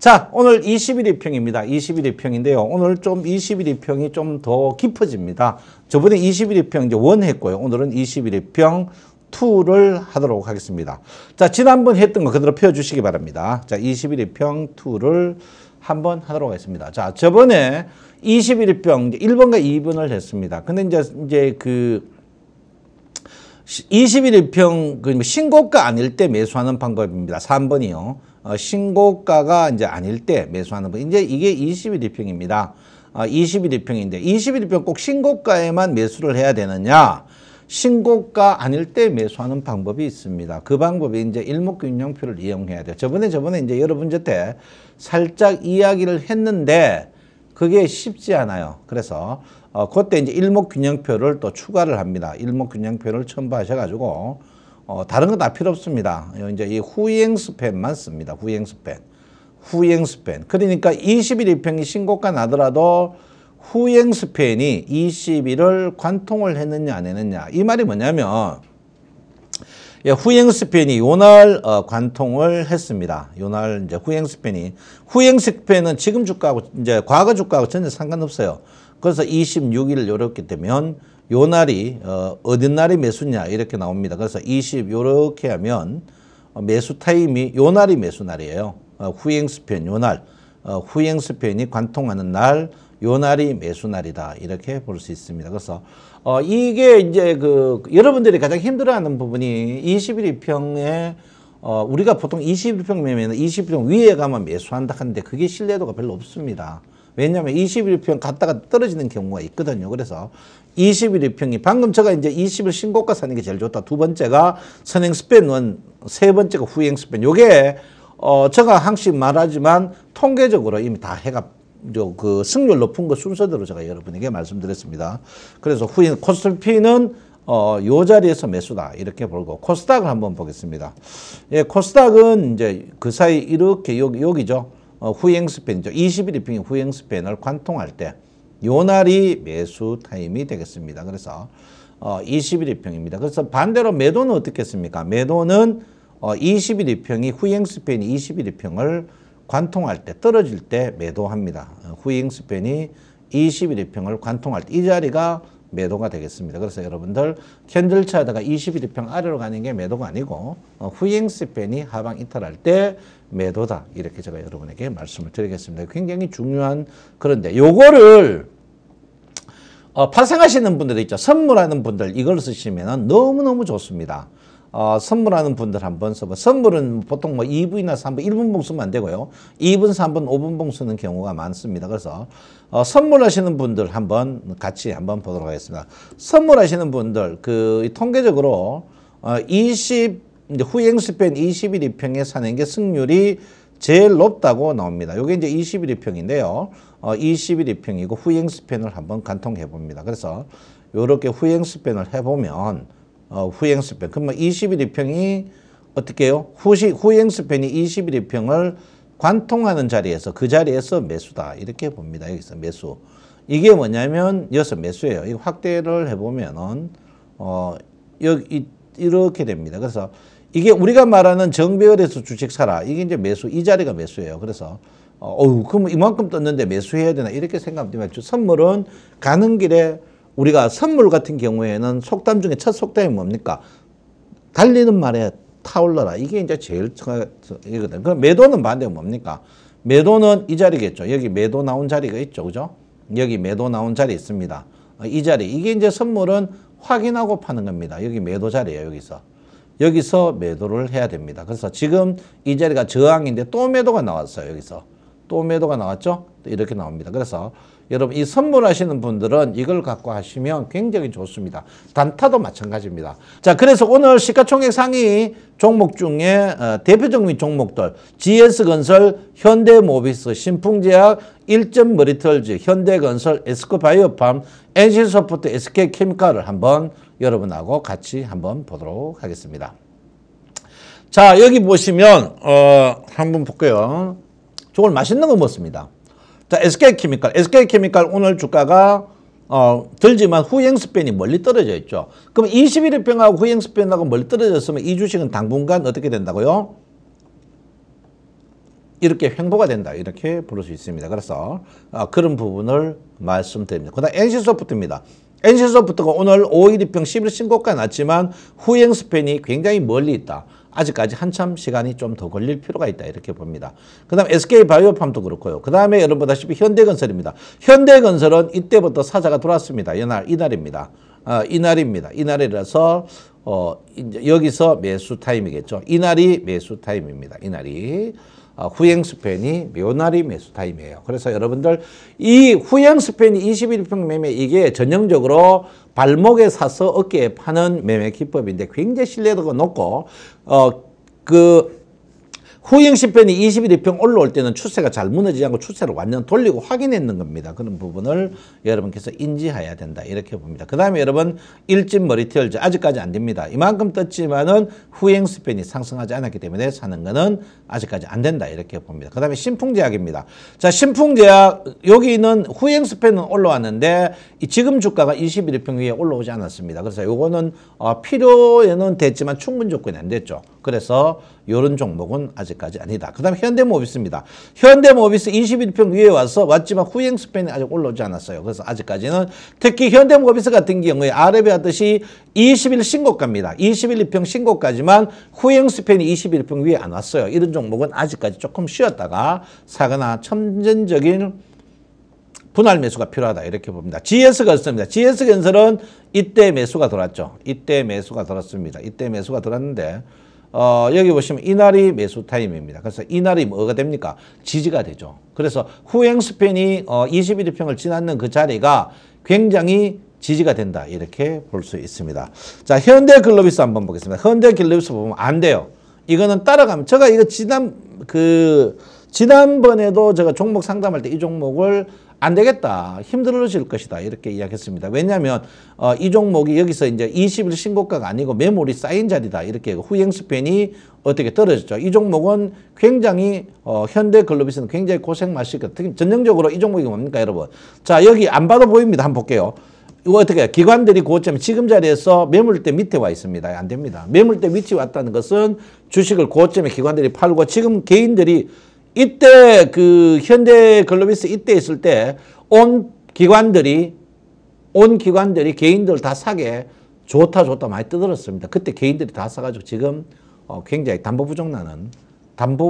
자, 오늘 21일 평입니다. 21일 평인데요. 오늘 좀 21일 평이 좀 더 깊어집니다. 저번에 21일 평 이제 1 했고요. 오늘은 21일 평 2를 하도록 하겠습니다. 자, 지난번 했던 거 그대로 펴주시기 바랍니다. 자, 21일 평 2를 한번 하도록 하겠습니다. 자, 저번에 21일 평 1번과 2번을 했습니다. 근데 이제 그 21일 평 신고가 아닐 때 매수하는 방법입니다. 3번이요. 신고가가 이제 아닐 때 매수하는 분. 이제 이게 21일 평입니다. 21일 평인데 21일 평 꼭 신고가에만 매수를 해야 되느냐? 신고가 아닐 때 매수하는 방법이 있습니다. 그 방법이 이제 일목균형표를 이용해야 돼요. 저번에 이제 여러분한테 살짝 이야기를 했는데 그게 쉽지 않아요. 그래서 그때 이제 일목균형표를 또 추가를 합니다. 일목균형표를 첨부하셔가지고 다른 거 다 필요 없습니다. 이제 이 후행스팬만 씁니다. 후행스팬. 그러니까 21일 평이 신고가 나더라도 후행스팬이 21을 관통을 했느냐 안 했느냐. 이 말이 뭐냐면 후행스팬이 요날 관통을 했습니다. 요날 이제 후행스팬은 지금 주가하고 이제 과거 주가하고 전혀 상관없어요. 그래서 26일 요렇게 되면 요 날이 어디 날이 매수냐 이렇게 나옵니다. 그래서 20 요렇게 하면 매수 타임이 요 날이 매수 날이에요. 후행스팬 요 날, 후행스팬이 관통하는 날 요 날이 매수 날이다 이렇게 볼 수 있습니다. 그래서 이게 이제 그 여러분들이 가장 힘들어하는 부분이 21일 평에 우리가 보통 21일 평 매매는 21일 평 위에 가면 매수한다 하는데 그게 신뢰도가 별로 없습니다. 왜냐하면 21일 평 갔다가 떨어지는 경우가 있거든요. 그래서 21일 평이 방금 제가 이제 20일 신고가 사는 게 제일 좋다. 두 번째가 선행스팬 원, 세 번째가 후행스팬. 요게 제가 항상 말하지만 통계적으로 이미 다 해가 그 승률 높은 거 순서대로 제가 여러분에게 말씀드렸습니다. 그래서 후행 코스피는 요 자리에서 매수다 이렇게 보고 코스닥을 한번 보겠습니다. 예, 코스닥은 이제 그 사이 이렇게 여기죠. 후행스팬이죠. 21일 평이 후행스팬을 관통할 때 요 날이 매수 타임이 되겠습니다. 그래서 21일 평입니다. 그래서 반대로 매도는 어떻겠습니까? 매도는 21일 평이 후행스팬이 21일 평을 관통할 때 떨어질 때 매도합니다. 후행스팬이 21일 평을 관통할 때 이 자리가 매도가 되겠습니다. 그래서 여러분들 캔들 차다가 21일 평 아래로 가는 게 매도가 아니고 후행스팬이 하방 이탈할 때 매도다 이렇게 제가 여러분에게 말씀을 드리겠습니다. 굉장히 중요한 그런데 요거를 파생하시는 분들 있죠. 선물하는 분들 이걸 쓰시면 너무너무 좋습니다. 선물하는 분들 한번 써봐. 선물은 보통 뭐 2분이나 3분, 1분봉 쓰면 안 되고요. 2분, 3분, 5분봉 쓰는 경우가 많습니다. 그래서 선물하시는 분들 한번 같이 한번 보도록 하겠습니다. 선물하시는 분들 그 통계적으로 이제 후행스팬 21일 평에 사는 게 승률이 제일 높다고 나옵니다. 요게 이제 21일 평인데요. 21일 평이고 후행스팬을 한번 관통해 봅니다. 그래서 요렇게 후행스팬을 해 보면 후행스팬. 그러면 21일 평이 어떻게 해요? 후행스팬이 21일 평을 관통하는 자리에서 그 자리에서 매수다. 이렇게 봅니다. 여기서 매수. 이게 뭐냐면 여기서 매수예요. 이 확대를 해 보면은 여기 이렇게 됩니다. 그래서 이게 우리가 말하는 정배열에서 주식 사라. 이게 이제 매수, 이 자리가 매수예요. 그래서, 그럼 이만큼 떴는데 매수해야 되나? 이렇게 생각하면 선물은 가는 길에 우리가 선물 같은 경우에는 속담 중에 첫 속담이 뭡니까? 달리는 말에 타올라라. 이게 이제 제일 이거든. 그럼 매도는 반대가 뭡니까? 매도는 이 자리겠죠. 여기 매도 나온 자리가 있죠. 그죠? 여기 매도 나온 자리 있습니다. 이 자리. 이게 이제 선물은 확인하고 파는 겁니다. 여기 매도 자리예요. 여기서 매도를 해야 됩니다. 그래서 지금 이 자리가 저항인데 또 매도가 나왔어요. 여기서 또 매도가 나왔죠. 이렇게 나옵니다. 그래서 여러분 이 선물하시는 분들은 이걸 갖고 하시면 굉장히 좋습니다. 단타도 마찬가지입니다. 자, 그래서 오늘 시가총액 상위 종목 중에 대표적인 종목들 GS건설, 현대모비스, 신풍제약, 일점머리털즈, 현대건설, 에스코바이오팜, 엔씨소프트, SK케미칼을 한번 여러분하고 같이 한번 보도록 하겠습니다. 자, 여기 보시면 한번 볼게요. 저걸 맛있는 거 먹습니다. 자, SK케미칼 오늘 주가가 들지만 후행스팬이 멀리 떨어져 있죠. 그럼 21일 평하고 후행스팬하고 멀리 떨어졌으면 이 주식은 당분간 어떻게 된다고요? 이렇게 횡보가 된다, 이렇게 부를 수 있습니다. 그래서 그런 부분을 말씀드립니다. 그 다음 엔씨소프트입니다. 엔씨소프트가 오늘 5일 입평 10일 신고가 났지만 후행 스팬이 굉장히 멀리 있다. 아직까지 한참 시간이 좀 더 걸릴 필요가 있다, 이렇게 봅니다. 그 다음 SK바이오팜도 그렇고요. 그 다음에 여러분 보다시피 현대건설입니다. 현대건설은 이때부터 사자가 돌아왔습니다. 이날입니다. 이날이라서 이제 여기서 매수 타임이겠죠. 이날이 매수 타임입니다. 이날이 후행 스팬이 묘날이 매수 타임이에요. 그래서 여러분들 이 후행 스팬이 21평 매매, 이게 전형적으로 발목에 사서 어깨에 파는 매매 기법인데 굉장히 신뢰도가 높고 후행 스팬이 21평 올라올 때는 추세가 잘 무너지지 않고 추세를 완전 돌리고 확인했는 겁니다. 그런 부분을 여러분께서 인지해야 된다, 이렇게 봅니다. 그 다음에 여러분 일진 머리털즈 아직까지 안 됩니다. 이만큼 떴지만은 후행 스팬이 상승하지 않았기 때문에 사는 거는 아직까지 안 된다, 이렇게 봅니다. 그 다음에 신풍제약입니다. 자, 신풍제약 여기는 후행 스팬은 올라왔는데 지금 주가가 21평 위에 올라오지 않았습니다. 그래서 요거는 필요에는 됐지만 충분 조건이 안 됐죠. 그래서 요런 종목은 아직까지 아니다. 그 다음 현대모비스입니다. 현대모비스 21평 위에 왔지만 후행 스팬이 아직 올라오지 않았어요. 그래서 아직까지는 특히 현대모비스 같은 경우에 아래에 왔듯이 20일 신고가입니다. 21평 신고가지만 후행 스팬이 21평 위에 안 왔어요. 이런 종목은 아직까지 조금 쉬었다가 사거나 천전적인 분할 매수가 필요하다, 이렇게 봅니다. GS건설입니다. GS건설은 이때 매수가 들어왔죠. 이때 매수가 들어왔는데 여기 보시면 이날이 매수 타임입니다. 그래서 이날이 뭐가 됩니까? 지지가 되죠. 그래서 후행 스팬이 21일평을 지났는 그 자리가 굉장히 지지가 된다, 이렇게 볼 수 있습니다. 자, 현대글로비스 한번 보겠습니다. 현대글로비스 보면 안 돼요. 이거는 따라가면, 제가 이거 지난번에도 제가 종목 상담할 때 이 종목을 안 되겠다, 힘들어질 것이다, 이렇게 이야기했습니다. 왜냐하면 이 종목이 여기서 이제 20일 신고가가 아니고 매물이 쌓인 자리다, 이렇게 후행 스팬이 어떻게 떨어졌죠. 이 종목은 굉장히 현대글로비스는 굉장히 고생 마실 것 같아요. 전형적으로 이 종목이 뭡니까, 여러분? 자, 여기 안 봐도 보입니다. 한번 볼게요. 이거 어떻게 해요? 기관들이 고점, 지금 자리에서 매물대 밑에 와 있습니다. 안 됩니다. 매물대 밑에 왔다는 것은 주식을 고점에 기관들이 팔고, 지금 개인들이 이때 현대글로비스 이때 있을 때 온 기관들이 개인들 다 사게 좋다 많이 떠들었습니다. 그때 개인들이 다 사가지고 지금 굉장히 담보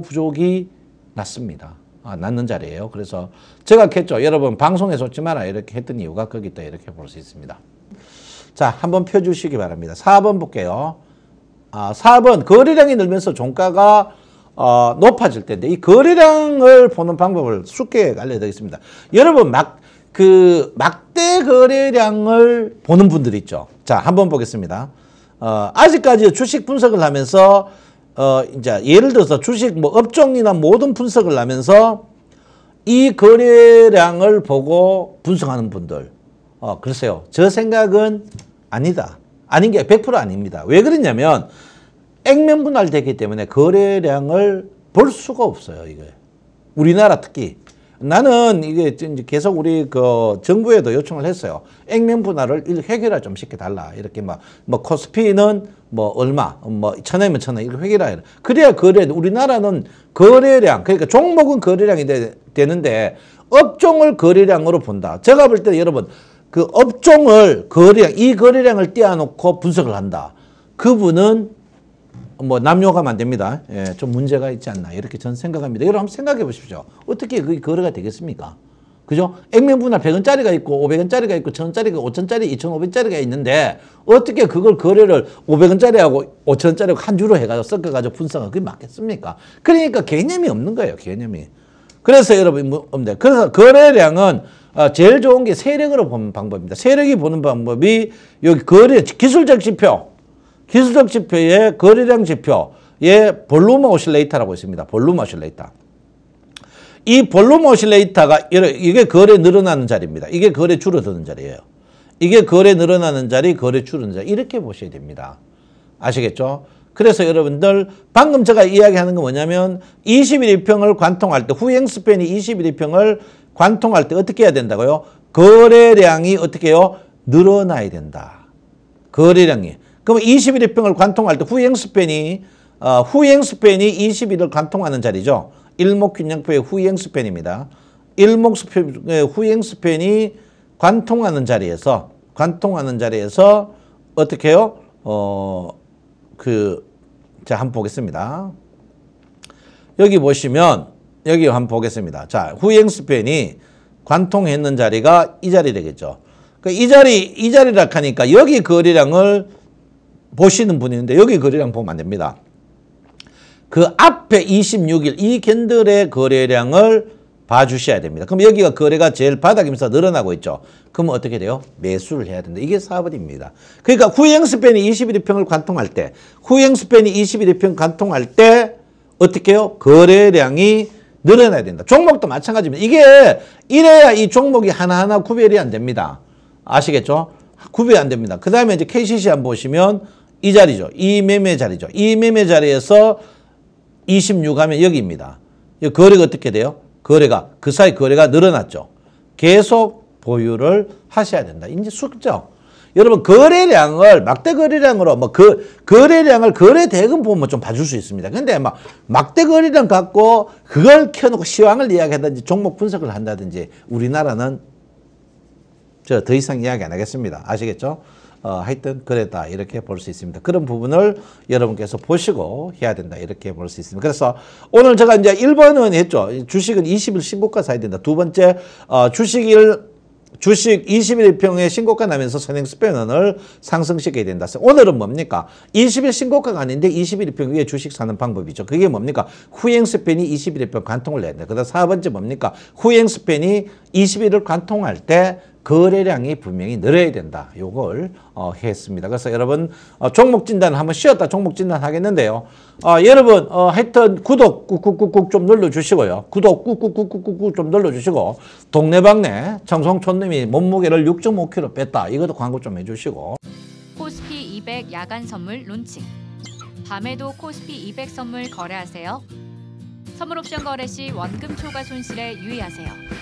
부족이 났습니다. 낳는 자리예요. 그래서 제가 했죠. 여러분 방송에서 웃지 마라, 이렇게 했던 이유가 거기 있다, 이렇게 볼 수 있습니다. 자, 한번 펴주시기 바랍니다. 4번 볼게요. 4번 거래량이 늘면서 종가가 높아질 텐데, 이 거래량을 보는 방법을 쉽게 알려드리겠습니다. 여러분 막대 거래량을 보는 분들이 있죠. 자, 한번 보겠습니다. 아직까지 주식 분석을 하면서 이제 예를 들어서 주식 뭐 업종이나 모든 분석을 하면서 이 거래량을 보고 분석하는 분들, 글쎄요, 저 생각은 아니다. 아닌 게 100% 아닙니다. 왜 그러냐면 액면 분할되기 때문에 거래량을 볼 수가 없어요. 이게 우리나라 특히 나는 이게 계속 우리 정부에도 요청을 했어요. 액면 분할을 회계라 좀 시켜달라. 이렇게 뭐 코스피는 뭐 얼마, 뭐 1000원이면 1000원 이렇게 회계라. 그래야 우리나라는 거래량, 그러니까 종목은 거래량이 되는데 업종을 거래량으로 본다. 제가 볼 때 여러분 그 업종을 거래량을 떼어놓고 분석을 한다. 그분은 뭐 남용하면 안 됩니다. 예, 좀 문제가 있지 않나, 이렇게 저는 생각합니다. 여러분 한번 생각해 보십시오. 어떻게 그게 거래가 되겠습니까? 그죠? 액면 분할 100원짜리가 있고 500원짜리가 있고 1000원짜리가 5000원짜리 2500원짜리가 있는데 어떻게 그걸 거래를 500원짜리하고 5000원짜리하고 한 주로 해가지고 섞어가지고 분석하고 그게 맞겠습니까? 그러니까 개념이 없는 거예요. 개념이. 그래서 여러분 그래서 거래량은 제일 좋은 게 세력으로 보는 방법입니다. 세력이 보는 방법이 여기 거래 기술적 지표의 거래량 지표의 볼륨 오실레이터라고 있습니다. 볼륨 오실레이터. 이 볼륨 오실레이터가 이게 거래 늘어나는 자리입니다. 이게 거래 줄어드는 자리예요. 이게 거래 늘어나는 자리, 거래 줄어드는 자리, 이렇게 보셔야 됩니다. 아시겠죠? 그래서 여러분들 방금 제가 이야기하는 건 뭐냐면 21일평을 관통할 때, 후행 스팬이 21일평을 관통할 때 어떻게 해야 된다고요? 거래량이 어떻게 해요? 늘어나야 된다. 거래량이. 그럼 21일평을 관통할 때 후행 스팬이 21을 관통하는 자리죠. 일목균형표의 후행스팬입니다. 일목균형표의 후행스팬이 관통하는 자리에서 어떻게 해요? 자, 한번 보겠습니다. 여기 보시면, 여기 한번 보겠습니다. 자, 후행스팬이 관통했는 자리가 이 자리 되겠죠. 그러니까 이 자리라 하니까 여기 거리량을 보시는 분이 있는데 여기 거래량 보면 안 됩니다. 그 앞에 26일 이 캔들의 거래량을 봐주셔야 됩니다. 그럼 여기가 거래가 제일 바닥이면서 늘어나고 있죠. 그럼 어떻게 돼요? 매수를 해야 된다. 이게 4번입니다. 그러니까 후행스팬이 21일평을 관통할 때 어떻게 해요? 거래량이 늘어나야 된다. 종목도 마찬가지입니다. 이게 이래야 이 종목이 하나하나 구별이 안 됩니다. 아시겠죠? 구별이 안 됩니다. 그 다음에 이제 KCC 한번 보시면 이 자리죠. 이 매매 자리죠. 이 매매 자리에서 26 하면 여기입니다. 이 거래가 어떻게 돼요? 거래가, 그 사이 거래가 늘어났죠. 계속 보유를 하셔야 된다. 이제 숙죠. 여러분, 거래량을, 막대 거래량으로, 거래량을 거래 대금 보면 좀 봐줄 수 있습니다. 근데 막, 막대 거래량 갖고 그걸 켜놓고 시황을 이야기하든지 종목 분석을 한다든지 우리나라는 저 더 이상 이야기 안 하겠습니다. 아시겠죠? 하여튼 그랬다 이렇게 볼 수 있습니다. 그런 부분을 여러분께서 보시고 해야 된다 이렇게 볼 수 있습니다. 그래서 오늘 제가 이제 1번은 했죠. 주식은 20일 신고가 사야 된다. 두 번째 주식 21일평에 신고가 나면서 선행스팬을 상승시켜야 된다. 오늘은 뭡니까? 20일 신고가가 아닌데 21일평 위에 주식 사는 방법이죠. 그게 뭡니까? 후행스팬이 21일평 관통을 해야 된다. 그 다음 4번째 뭡니까? 후행스팬이 21일을 관통할 때 거래량이 분명히 늘어야 된다. 요걸 했습니다. 그래서 여러분 종목 진단을 한번 쉬었다 종목 진단 하겠는데요. 여러분 하여튼 구독 꾹꾹꾹꾹 좀 눌러주시고요. 구독 꾹꾹꾹꾹꾹 좀 눌러주시고 동네방네 청송촌님이 몸무게를 6.5kg 뺐다. 이것도 광고 좀 해주시고. 코스피 200 야간 선물 론칭. 밤에도 코스피 200 선물 거래하세요. 선물 옵션 거래 시 원금 초과 손실에 유의하세요.